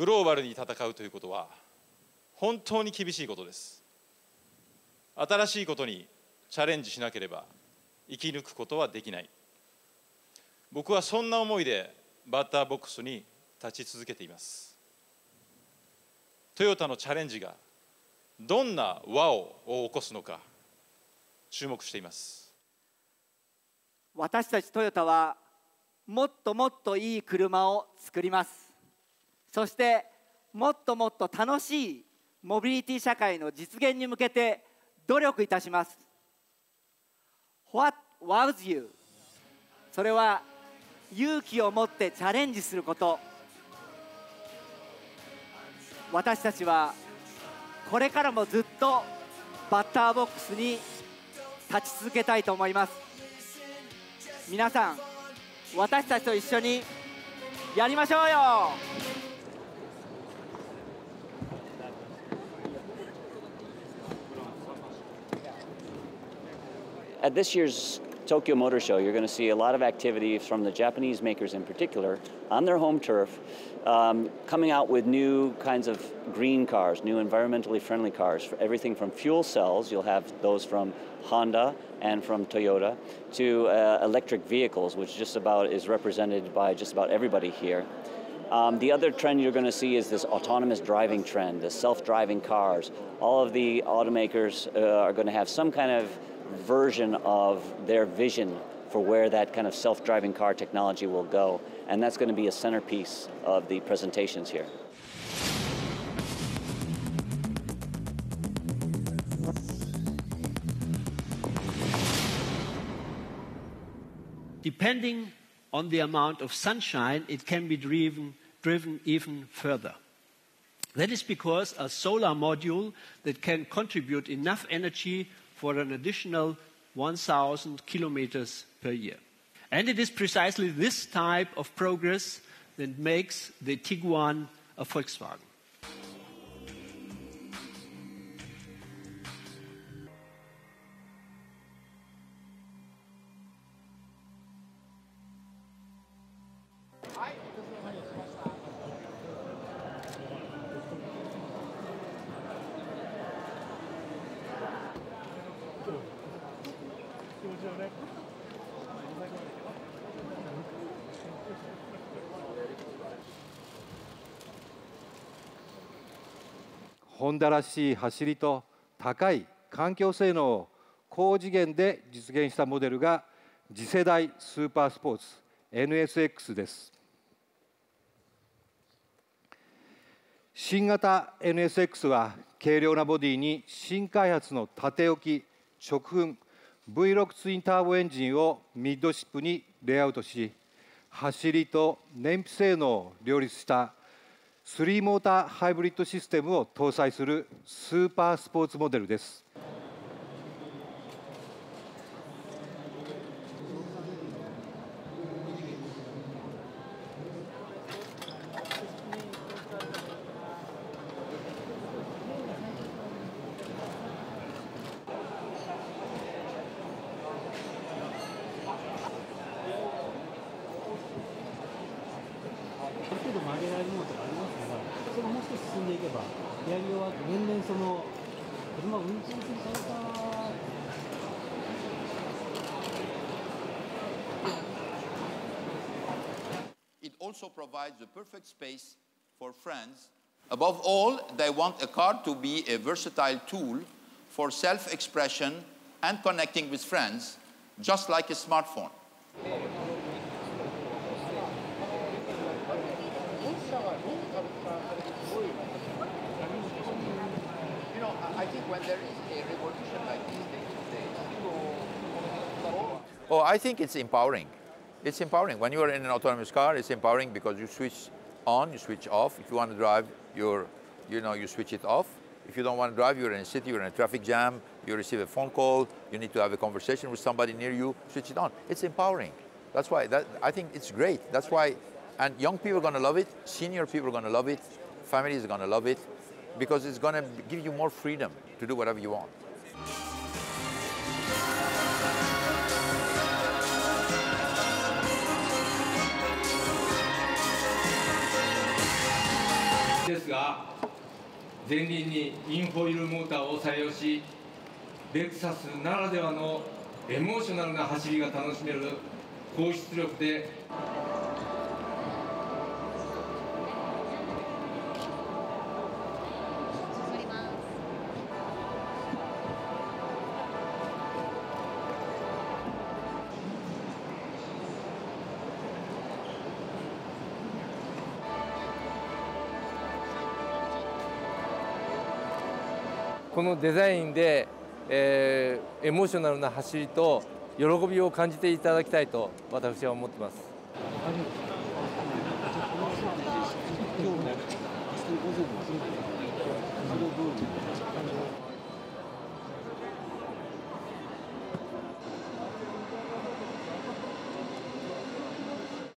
グローバルに戦うということは本当に厳しいことです。新しいことにチャレンジしなければ生き抜くことはできない。僕はそんな思いでバッターボックスに立ち続けています。トヨタのチャレンジがどんな輪を起こすのか注目しています。私たちトヨタはもっともっといい車を作ります。そしてもっともっと楽しいモビリティ社会の実現に向けて努力いたします。 What wows you? それは勇気を持ってチャレンジすること。私たちはこれからもずっとバッターボックスに立ち続けたいと思います。皆さん、私たちと一緒にやりましょうよ。At this year's Tokyo Motor Show, you're going to see a lot of activity from the Japanese makers in particular on their home turf, coming out with new kinds of green cars, new environmentally friendly cars, for everything from fuel cells, you'll have those from Honda and from Toyota, to electric vehicles, which just about is represented by just about everybody here. The other trend you're going to see is this autonomous driving trend, the self-driving cars. All of the automakers are going to have some kind of version of their vision for where that kind of self-driving car technology will go. And that's going to be a centerpiece of the presentations here. Depending on the amount of sunshine, it can be driven even further. That is because a solar module that can contribute enough energy for an additional 1,000 kilometers per year. And it is precisely this type of progress that makes the Tiguan a Volkswagen. Honda らしい走りと高い環境性能を高次元で実現したモデルが次世代スーパースポーツ NSX です。新型 NSX は軽量なボディに新開発の縦置き直噴 V6 ツインターボエンジンをミッドシップにレイアウトし、走りと燃費性能を両立した3モーターハイブリッドシステムを搭載するスーパースポーツモデルです。It also provides the perfect space for friends. Above all, they want a car to be a versatile tool for self-expression and connecting with friends, just like a smartphone. I think when there is a revolution like this, oh, I think it's empowering. It's empowering. When you are in an autonomous car, it's empowering because you switch on, you switch off. If you want to drive, you switch it off. If you don't want to drive, you're in a city, you're in a traffic jam, you receive a phone call, you need to have a conversation with somebody near you, switch it on. It's empowering. That's why, I think it's great. That's why, and young people are going to love it, senior people are going to love it, families are going to love it. Because it's going to give you more freedom to do whatever you want. ですが、前輪にインホイールモーターを採用し、レクサスならではのエモーショナルな走りが楽しめる高出力で、このデザインで、エモーショナルな走りと喜びを感じていただきたいと私は思っています。